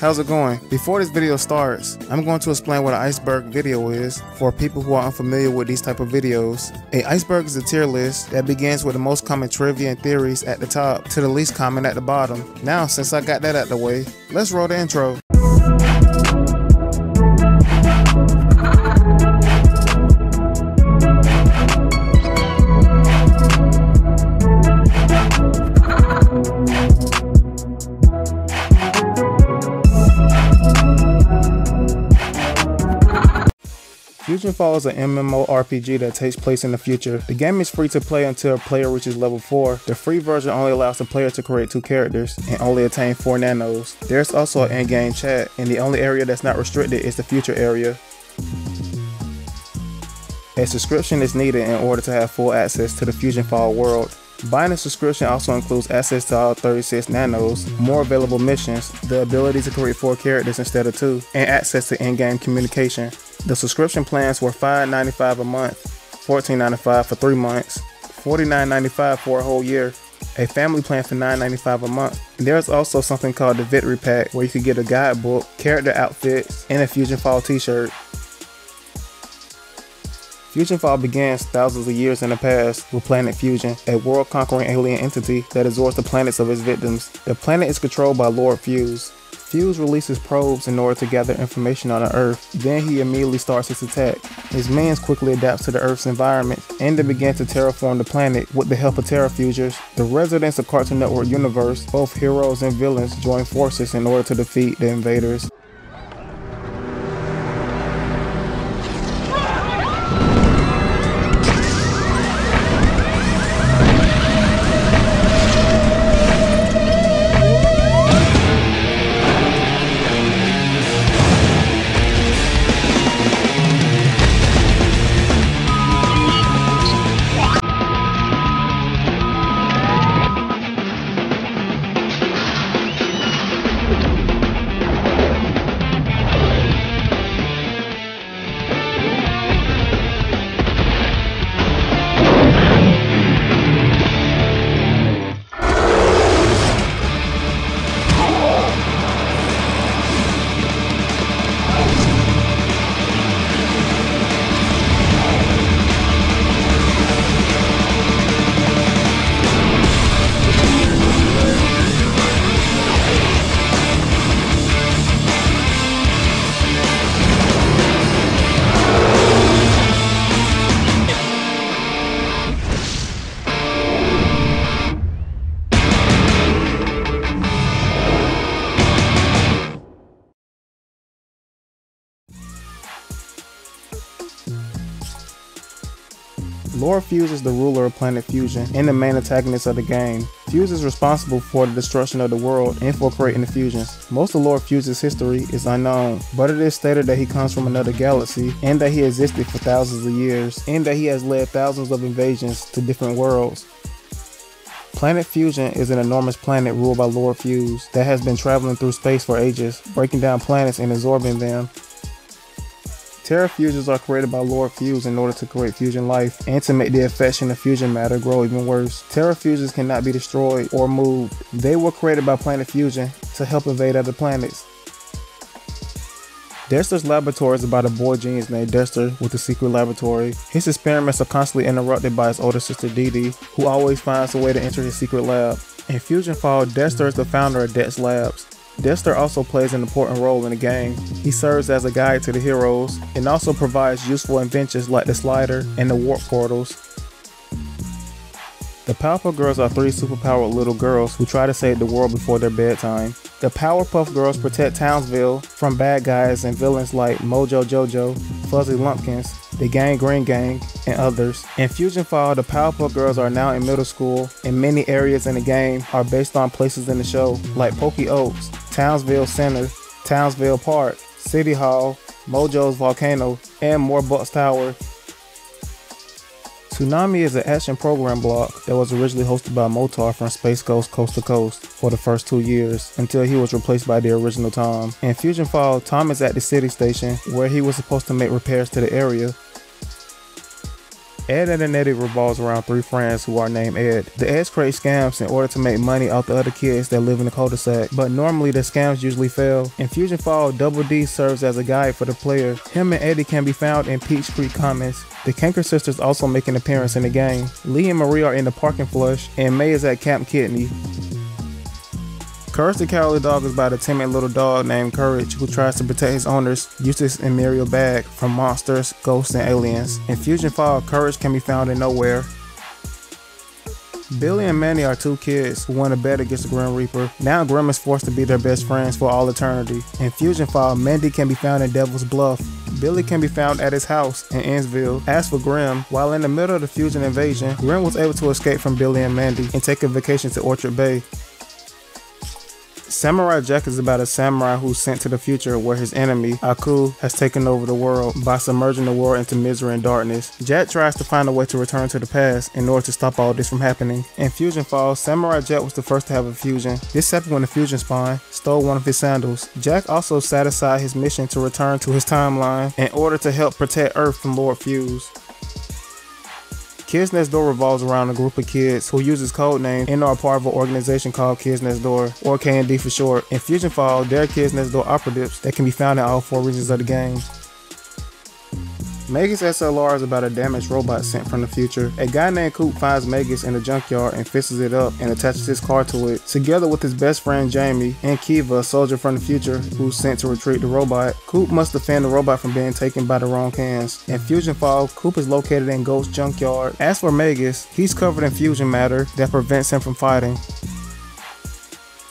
How's it going? Before this video starts, I'm going to explain what an iceberg video is for people who are unfamiliar with these type of videos. An iceberg is a tier list that begins with the most common trivia and theories at the top to the least common at the bottom. Now, since I got that out the way, let's roll the intro. Fusion Fall is an MMORPG that takes place in the future. The game is free to play until a player reaches level 4. The free version only allows the player to create 2 characters and only attain 4 nanos. There's also an in-game chat, and the only area that's not restricted is the future area. A subscription is needed in order to have full access to the Fusion Fall world. Buying a subscription also includes access to all 36 nanos, more available missions, the ability to create 4 characters instead of 2, and access to in-game communication. The subscription plans were $5.95 a month, $14.95 for 3 months, $49.95 for a whole year, a family plan for $9.95 a month. There's also something called the Victory Pack where you can get a guidebook, character outfits, and a Fusion Fall t-shirt. Fusion Fall begins thousands of years in the past with Planet Fusion, a world-conquering alien entity that exhorts the planets of its victims. The planet is controlled by Lord Fuse. Fuse releases probes in order to gather information on the Earth, then he immediately starts his attack. His minions quickly adapt to the Earth's environment, and they begin to terraform the planet with the help of Terra Fusions. The residents of Cartoon Network Universe, both heroes and villains, join forces in order to defeat the invaders. Lord Fuse is the ruler of Planet Fusion and the main antagonist of the game. Fuse is responsible for the destruction of the world and for creating the fusions. Most of Lord Fuse's history is unknown, but it is stated that he comes from another galaxy and that he existed for thousands of years and that he has led thousands of invasions to different worlds. Planet Fusion is an enormous planet ruled by Lord Fuse that has been traveling through space for ages, breaking down planets and absorbing them. Terra Fusions are created by Lord Fuse in order to create fusion life and to make the affection of fusion matter grow even worse. Terra Fusions cannot be destroyed or moved. They were created by Planet Fusion to help invade other planets. Dexter's Laboratory is about a boy genius named Dexter with a secret laboratory. His experiments are constantly interrupted by his older sister Dee Dee, who always finds a way to enter his secret lab. In Fusion Fall, Dexter is the founder of Dex Labs. Dexter also plays an important role in the game. He serves as a guide to the heroes and also provides useful inventions like the slider and the warp portals. The Powerpuff Girls are 3 superpowered little girls who try to save the world before their bedtime. The Powerpuff Girls protect Townsville from bad guys and villains like Mojo Jojo, Fuzzy Lumpkins, the Gang Green Gang, and others. In Fusion Fall, the Powerpuff Girls are now in middle school, and many areas in the game are based on places in the show like Pokey Oaks, Townsville Center, Townsville Park, City Hall, Mojo's Volcano, and Morebuck's Tower. Tsunami is an action program block that was originally hosted by Motar from Space Ghost Coast to Coast for the first 2 years until he was replaced by the original Tom. In Fusion Fall, Tom is at the city station where he was supposed to make repairs to the area. Ed and Annette revolves around three friends who are named Ed. The Eds create scams in order to make money off the other kids that live in the cul-de-sac, but normally the scams usually fail. In Fusion Fall, Double D serves as a guide for the player. Him and Eddie can be found in Peach Creek Commons. The Kanker sisters also make an appearance in the game. Lee and Marie are in the parking flush, and May is at Camp Kidney. Courage the Cowardly Dog is about a timid little dog named Courage who tries to protect his owners, Eustace and Muriel Bagg, from monsters, ghosts, and aliens. In Fusion Fall, Courage can be found in nowhere. Billy and Mandy are two kids who won a bet against the Grim Reaper. Now Grim is forced to be their best friends for all eternity. In Fusion Fall, Mandy can be found in Devil's Bluff. Billy can be found at his house in Innsville. As for Grim, while in the middle of the Fusion invasion, Grim was able to escape from Billy and Mandy and take a vacation to Orchard Bay. Samurai Jack is about a samurai who's sent to the future where his enemy, Aku, has taken over the world by submerging the world into misery and darkness. Jack tries to find a way to return to the past in order to stop all this from happening. In Fusion Fall, Samurai Jack was the first to have a fusion. This happened when the fusion spawn stole one of his sandals. Jack also set aside his mission to return to his timeline in order to help protect Earth from Lord Fuse. Kids Next Door revolves around a group of kids who uses codenames and are part of an organization called Kids Next Door, or K&D for short. In Fusion Fall, there are Kids Next Door operatives that can be found in all four regions of the game. Megas SLR is about a damaged robot sent from the future. A guy named Coop finds Megas in a junkyard and fixes it up and attaches his car to it. Together with his best friend Jamie and Kiva, a soldier from the future who's sent to retrieve the robot, Coop must defend the robot from being taken by the wrong hands. In Fusion Fall, Coop is located in Ghost Junkyard. As for Megas, he's covered in fusion matter that prevents him from fighting.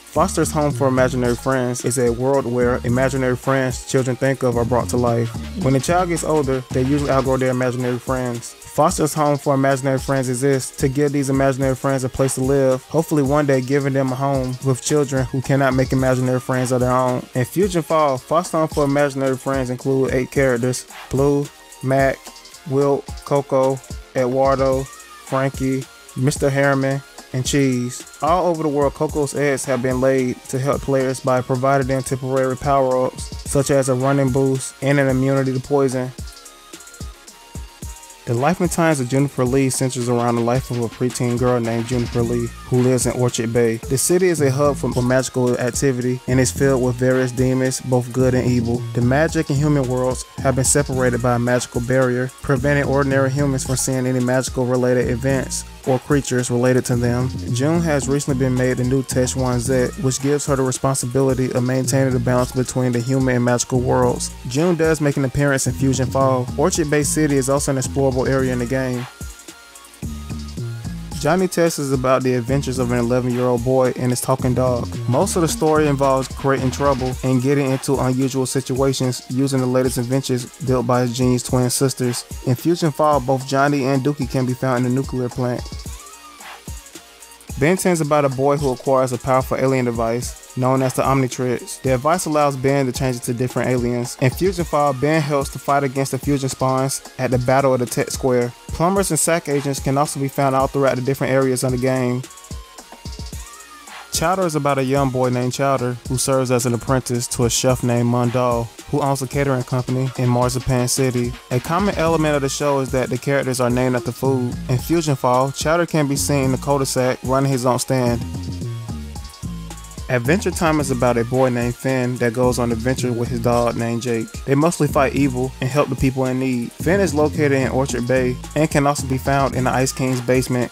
Foster's Home for Imaginary Friends is a world where imaginary friends children think of are brought to life. When a child gets older, they usually outgrow their imaginary friends. Foster's Home for Imaginary Friends exists to give these imaginary friends a place to live, hopefully one day giving them a home with children who cannot make imaginary friends of their own. In Fusion Fall, Foster's Home for Imaginary Friends include 8 characters: Blue, Mac, Wilt, Coco, Eduardo, Frankie, Mr. Harriman, and Cheese. All over the world, Coco's eggs have been laid to help players by providing them temporary power-ups, such as a running boost and an immunity to poison. The life and times of Juniper Lee centers around the life of a preteen girl named Juniper Lee who lives in Orchard Bay. The city is a hub for magical activity and is filled with various demons, both good and evil. The magic and human worlds have been separated by a magical barrier, preventing ordinary humans from seeing any magical related events or creatures related to them. June has recently been made the new Teshwan Zet, which gives her the responsibility of maintaining the balance between the human and magical worlds. June does make an appearance in Fusion Fall. Orchard Bay City is also an explorable area in the game. Johnny Test is about the adventures of an 11-year-old boy and his talking dog. Most of the story involves creating trouble and getting into unusual situations using the latest inventions built by his genius twin sisters. In Fusion Fall, both Johnny and Dookie can be found in a nuclear plant. Ben 10 is about a boy who acquires a powerful alien device known as the Omnitrix. The device allows Ben to change into different aliens. In Fusion Fall, Ben helps to fight against the fusion spawns at the Battle of the Tech Square. Plumbers and sack agents can also be found all throughout the different areas of the game. Chowder is about a young boy named Chowder who serves as an apprentice to a chef named Mundall, who owns a catering company in Marzipan City. A common element of the show is that the characters are named after food. In Fusion Fall, Chowder can be seen in the cul-de-sac running his own stand. Adventure Time is about a boy named Finn that goes on adventure with his dog named Jake. They mostly fight evil and help the people in need. Finn is located in Orchard Bay and can also be found in the Ice King's basement.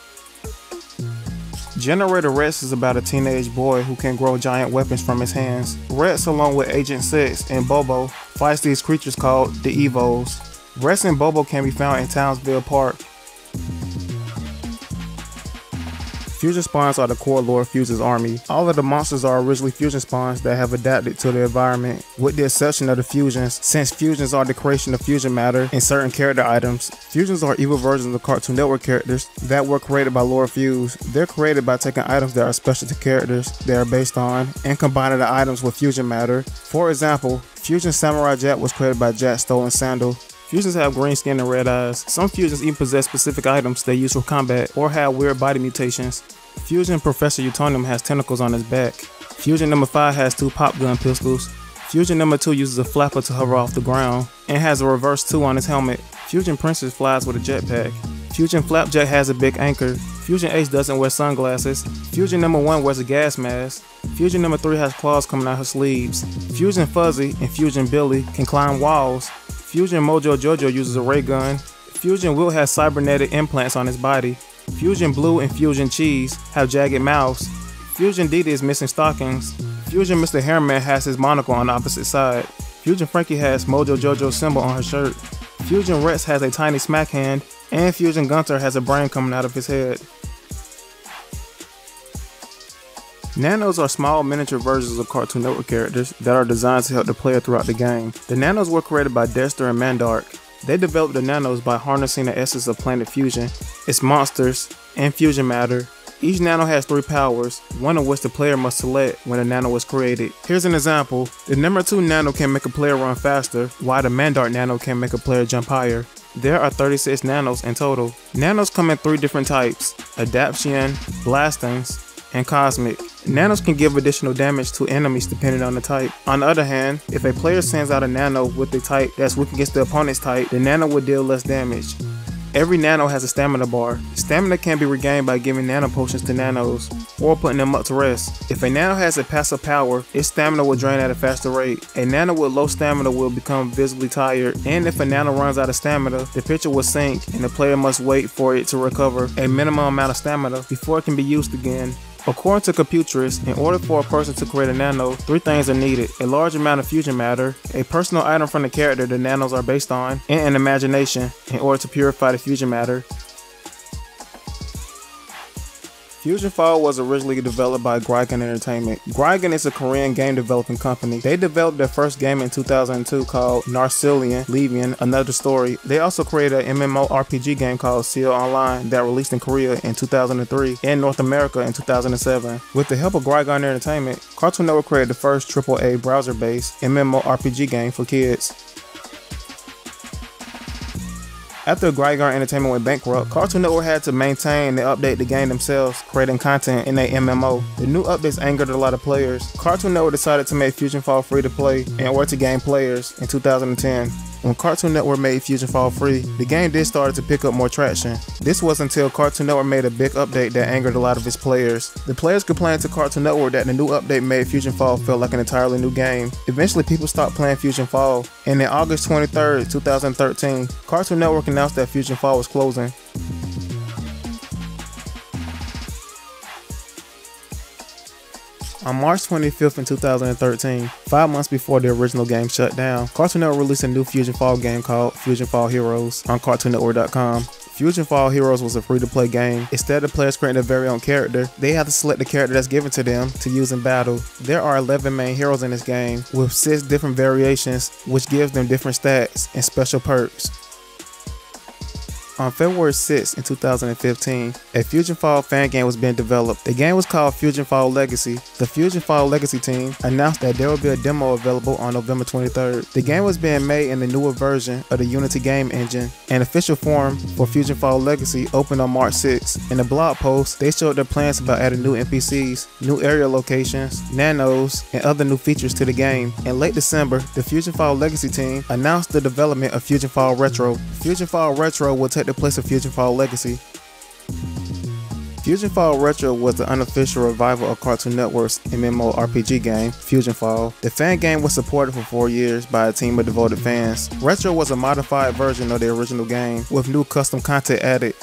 Generator Rex is about a teenage boy who can grow giant weapons from his hands. Rex, along with Agent 6 and Bobo, fights these creatures called the Evos. Rex and Bobo can be found in Townsville Park. Fusion spawns are the core Lord Fuse's army. All of the monsters are originally fusion spawns that have adapted to the environment, with the exception of the fusions, since fusions are the creation of fusion matter and certain character items. Fusions are evil versions of Cartoon Network characters that were created by Lord Fuse. They're created by taking items that are special to characters they are based on and combining the items with fusion matter. For example, Fusion Samurai Jack was created by Jack Stolen Sandal. Fusions have green skin and red eyes. Some fusions even possess specific items they use for combat or have weird body mutations. Fusion Professor Utonium has tentacles on his back. Fusion number 5 has 2 pop gun pistols. Fusion number 2 uses a flapper to hover off the ground and has a reverse 2 on his helmet. Fusion Princess flies with a jetpack. Fusion Flapjack has a big anchor. Fusion Ace doesn't wear sunglasses. Fusion number 1 wears a gas mask. Fusion number 3 has claws coming out her sleeves. Fusion Fuzzy and Fusion Billy can climb walls. Fusion Mojo Jojo uses a ray gun. Fusion Will has cybernetic implants on his body. Fusion Blue and Fusion Cheese have jagged mouths. Fusion Didi is missing stockings. Fusion Mr. Hairman has his monocle on the opposite side. Fusion Frankie has Mojo Jojo's symbol on her shirt. Fusion Rex has a tiny smack hand, and Fusion Gunther has a brain coming out of his head. Nanos are small miniature versions of Cartoon Network characters that are designed to help the player throughout the game. The Nanos were created by Dexter and Mandark. They developed the Nanos by harnessing the essence of Planet Fusion, its monsters, and fusion matter. Each Nano has 3 powers, one of which the player must select when a Nano was created. Here's an example. The number 2 Nano can make a player run faster, while the Mandark Nano can make a player jump higher. There are 36 Nanos in total. Nanos come in 3 different types: Adaption, Blastings, and Cosmic. Nanos can give additional damage to enemies depending on the type. On the other hand, if a player sends out a Nano with the type that's weak against the opponent's type, the Nano will deal less damage. Every Nano has a stamina bar. Stamina can be regained by giving Nano potions to Nanos, or putting them up to rest. If a Nano has a passive power, its stamina will drain at a faster rate. A Nano with low stamina will become visibly tired, and if a Nano runs out of stamina, the picture will sink and the player must wait for it to recover a minimum amount of stamina before it can be used again. According to Computress, in order for a person to create a Nano, 3 things are needed: a large amount of fusion matter, a personal item from the character the Nanos are based on, and an imagination in order to purify the fusion matter. Fusion Fall was originally developed by Grygon Entertainment. Grygon is a Korean game developing company. They developed their first game in 2002 called Narcillion Levian, Another Story. They also created an MMORPG game called Seal Online that released in Korea in 2003 and North America in 2007. With the help of Grygon Entertainment, Cartoon Network created the first AAA browser-based MMORPG game for kids. After Grygon Entertainment went bankrupt, Cartoon Network had to maintain and update the game themselves, creating content in a MMO. The new updates angered a lot of players. Cartoon Network decided to make Fusion Fall free to play in order to gain players in 2010. When Cartoon Network made Fusion Fall free, the game did start to pick up more traction. This was until Cartoon Network made a big update that angered a lot of its players. The players complained to Cartoon Network that the new update made Fusion Fall feel like an entirely new game. Eventually, people stopped playing Fusion Fall, and on August 23, 2013, Cartoon Network announced that Fusion Fall was closing. On March 25th in 2013, 5 months before the original game shut down, Cartoon Network released a new Fusion Fall game called Fusion Fall Heroes on CartoonNetwork.com. Fusion Fall Heroes was a free-to-play game. Instead of players creating their very own character, they have to select the character that's given to them to use in battle. There are 11 main heroes in this game, with 6 different variations, which gives them different stats and special perks. On February 6th in 2015, a Fusion Fall fan game was being developed. The game was called Fusion Fall Legacy. The Fusion Fall Legacy team announced that there will be a demo available on November 23rd. The game was being made in the newer version of the Unity game engine. An official forum for Fusion Fall Legacy opened on March 6th. In a blog post, they showed their plans about adding new NPCs, new area locations, Nanos, and other new features to the game. In late December, the Fusion Fall Legacy team announced the development of Fusion Fall Retro. Fusion Fall Retro will take the place of Fusion Fall Legacy. Fusion Fall Retro was the unofficial revival of Cartoon Network's MMORPG game, Fusion Fall. The fan game was supported for 4 years by a team of devoted fans. Retro was a modified version of the original game, with new custom content added.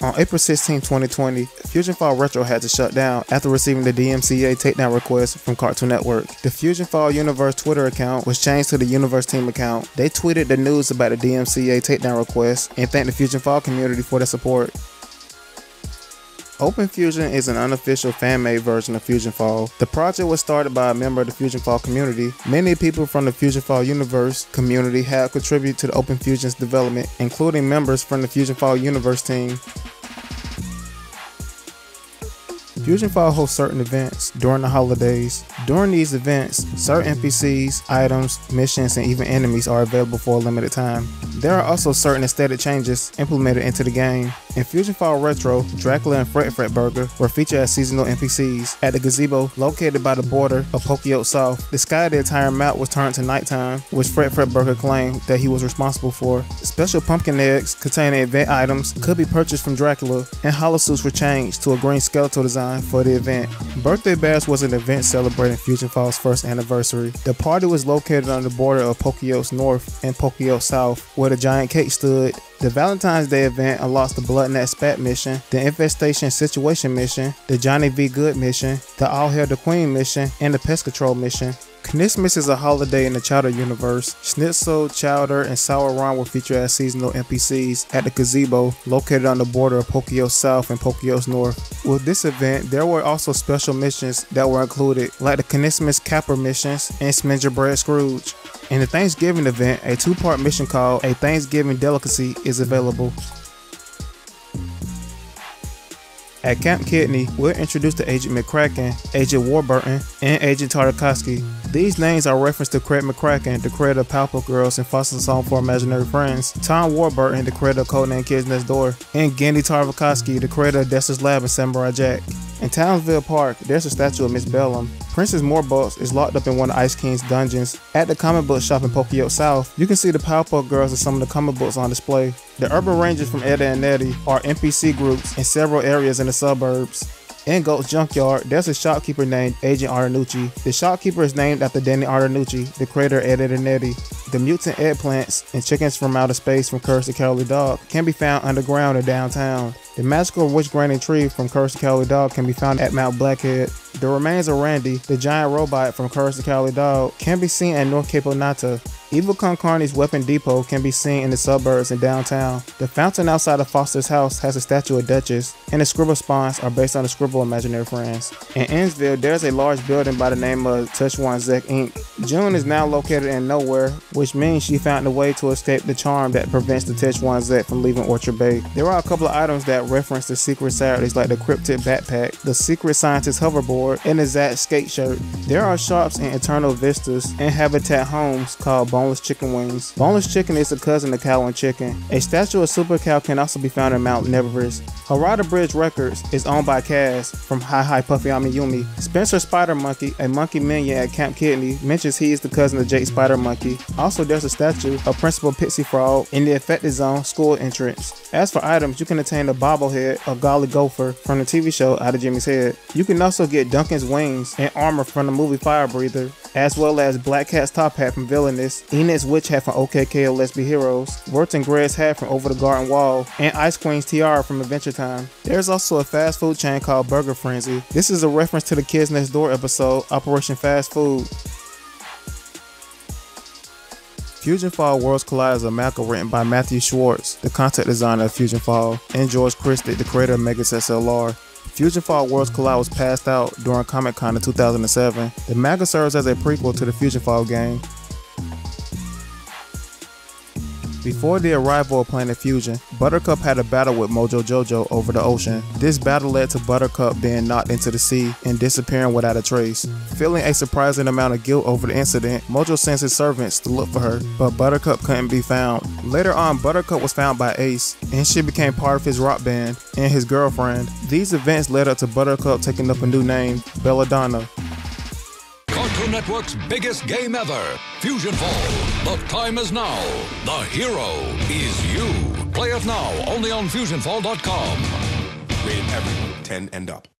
On April 16, 2020, Fusion Fall Retro had to shut down after receiving the DMCA takedown request from Cartoon Network. The Fusion Fall Universe Twitter account was changed to the Universe Team account. They tweeted the news about the DMCA takedown request and thanked the Fusion Fall community for their support. Open Fusion is an unofficial fan-made version of Fusion Fall. The project was started by a member of the Fusion Fall community. Many people from the Fusion Fall Universe community have contributed to the Open Fusion's development, including members from the Fusion Fall Universe team. Fusion Fall hosts certain events during the holidays. During these events, certain NPCs, items, missions, and even enemies are available for a limited time. There are also certain aesthetic changes implemented into the game. In Fusion Fall Retro, Dracula and Fret Burger were featured as seasonal NPCs. At the gazebo located by the border of Pokey Oaks South, the sky of the entire map was turned to nighttime, which Fret Burger claimed that he was responsible for. Special pumpkin eggs containing event items could be purchased from Dracula, and holosuits were changed to a green skeletal design for the event. Birthday Bash was an event celebrating Fusion Fall's first anniversary. The party was located on the border of Pokey Oaks North and Pokey Oaks South, where the giant cake stood. The Valentine's Day event unlocks the Bloodnet Spat mission, the Infestation Situation mission, the Johnny V. Good mission, the All Hail the Queen mission, and the Pest Control mission. Knitsmas is a holiday in the Chowder universe. Schnitzel, Chowder, and Sauron were featured as seasonal NPCs at the gazebo located on the border of Pokey Oaks South and Pokey Oaks North. With this event, there were also special missions that were included, like the Knitsmas Capper missions and Smingerbread Scrooge. In the Thanksgiving event, a two-part mission called A Thanksgiving Delicacy is available. At Camp Kidney, we're introduced to Agent McCracken, Agent Warburton, and Agent Tartakovsky. These names are referenced to Craig McCracken, the creator of Powerpuff Girls and Foster's Home for Imaginary Friends, Tom Warburton, the creator of Codename Kids Next Door, and Gendy Tartakovsky, the creator of Dexter's Laboratory and Samurai Jack. In Townsville Park, there's a statue of Miss Bellum. Princess Morbucks is locked up in one of Ice King's dungeons. At the comic book shop in Pokey Oaks South, you can see the Powerpuff Girls and some of the comic books on display. The Urban Rangers from Edda and Eddie are NPC groups in several areas in the suburbs. In Goat's Junkyard, there's a shopkeeper named Agent Artanucci. The shopkeeper is named after Danny Artanucci, the creator of Ed, Edd n Eddy. The mutant eggplants and chickens from outer space from Courage the Cowardly Dog can be found underground or downtown. The magical witch granny tree from Courage the Cowardly Dog can be found at Mount Blackhead. The remains of Randy, the giant robot from Courage the Cowardly Dog, can be seen at North Cape Onata. Evil Concarne's Weapon Depot can be seen in the suburbs and downtown. The fountain outside of Foster's house has a statue of Duchess, and the scribble spawns are based on the scribble imaginary friends. In Innsville, there's a large building by the name of Touch One Zek Inc. June is now located in Nowhere, which means she found a way to escape the charm that prevents the Touch One Zek from leaving Orchard Bay. There are a couple of items that reference the Secret Saturdays, like the Cryptid Backpack, the Secret Scientist Hoverboard, and the Zach Skate Shirt. There are shops in Eternal Vistas and Habitat Homes called Boneless Chicken Wings. Boneless chicken is the cousin of cow and chicken. A statue of Super Cow can also be found in Mount Everest. Harada Bridge Records is owned by Kaz from Hi Hi Puffy Ami Yumi. Spencer Spider Monkey, a monkey minion at Camp Kidney, mentions he is the cousin of Jake Spider Monkey. Also, there's a statue of Principal Pixie Frog in the Affected Zone school entrance. As for items, you can attain the bobblehead of Golly Gopher from the TV show Out of Jimmy's Head. You can also get Duncan's wings and armor from the movie Fire Breather, as well as Black Cat's top hat from Villainous, Enid's witch hat from OKKO Let's Be Heroes, Wirt and Greg's hat from Over the Garden Wall, and Ice Queen's tiara from Adventure Time. There's also a fast food chain called Burger Frenzy. This is a reference to the Kids Next Door episode, Operation Fast Food. Fusion Fall Worlds Collide is a manga written by Matthew Schwartz, the concept designer of Fusion Fall, and George Christie, the creator of Megas SLR. Fusion Fall Worlds Collide was passed out during Comic-Con in 2007. The manga serves as a prequel to the Fusion Fall game. Before the arrival of Planet Fusion, Buttercup had a battle with Mojo Jojo over the ocean. This battle led to Buttercup being knocked into the sea and disappearing without a trace. Feeling a surprising amount of guilt over the incident, Mojo sends his servants to look for her, but Buttercup couldn't be found. Later on, Buttercup was found by Ace, and she became part of his rock band and his girlfriend. These events led up to Buttercup taking up a new name, Belladonna. Cartoon Network's biggest game ever, Fusion Fall. The time is now. The hero is you. Play it now, only on FusionFall.com. Rated everyone 10 and up.